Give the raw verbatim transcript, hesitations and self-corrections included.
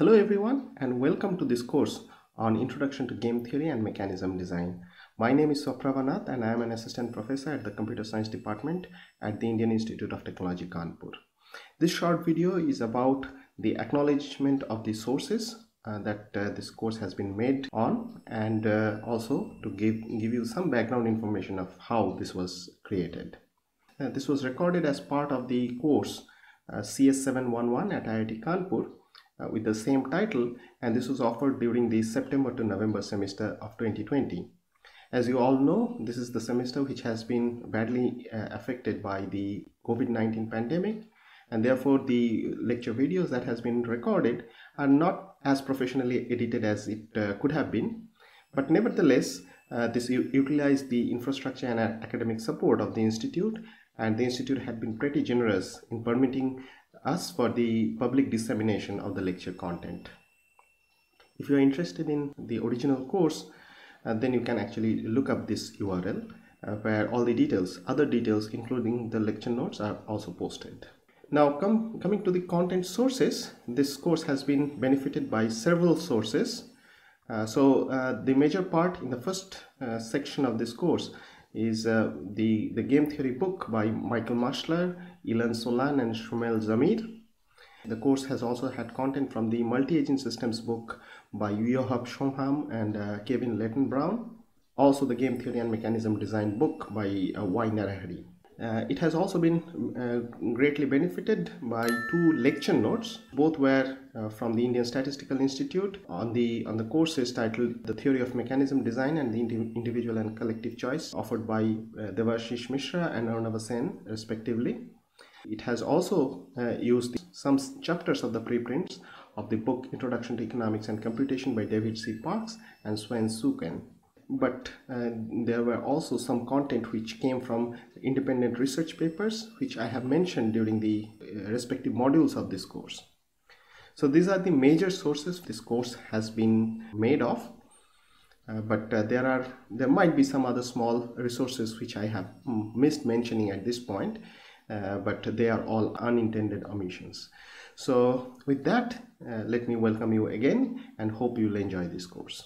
Hello everyone and welcome to this course on Introduction to Game Theory and Mechanism Design. My name is Swaprava Nath and I am an Assistant Professor at the Computer Science Department at the Indian Institute of Technology, Kanpur. This short video is about the acknowledgement of the sources uh, that uh, this course has been made on, and uh, also to give, give you some background information of how this was created. Uh, this was recorded as part of the course uh, C S seven one one at I I T Kanpur, with the same title, and this was offered during the September to November semester of twenty twenty. As you all know, this is the semester which has been badly uh, affected by the COVID nineteen pandemic, and therefore the lecture videos that has been recorded are not as professionally edited as it uh, could have been, but nevertheless uh, this utilized the infrastructure and academic support of the institute, and the institute had been pretty generous in permitting us for the public dissemination of the lecture content. If you are interested in the original course, uh, then you can actually look up this U R L uh, where all the details, other details including the lecture notes, are also posted. Now come, coming to the content sources, this course has been benefited by several sources. Uh, so uh, the major part in the first uh, section of this course is uh, the, the Game Theory book by Michael Maschler, Ilan Solan and Shmuel Zamir. The course has also had content from the Multi-Agent Systems book by Yoav Shoham and uh, Kevin Leighton-Brown. Also the Game Theory and Mechanism Design book by uh, Y Narahari. Uh, it has also been uh, greatly benefited by two lecture notes. Both were uh, from the Indian Statistical Institute on the on the courses titled The Theory of Mechanism Design and the Indi Individual and Collective Choice, offered by uh, Devashish Mishra and Arunava Sen respectively. It has also uh, used some chapters of the preprints of the book Introduction to Economics and Computation by David C. Parks and Sven Suken. But uh, there were also some content which came from independent research papers, which I have mentioned during the uh, respective modules of this course. So these are the major sources this course has been made of, uh, but uh, there are there might be some other small resources which I have missed mentioning at this point, uh, but they are all unintended omissions. So with that, uh, let me welcome you again and hope you'll enjoy this course.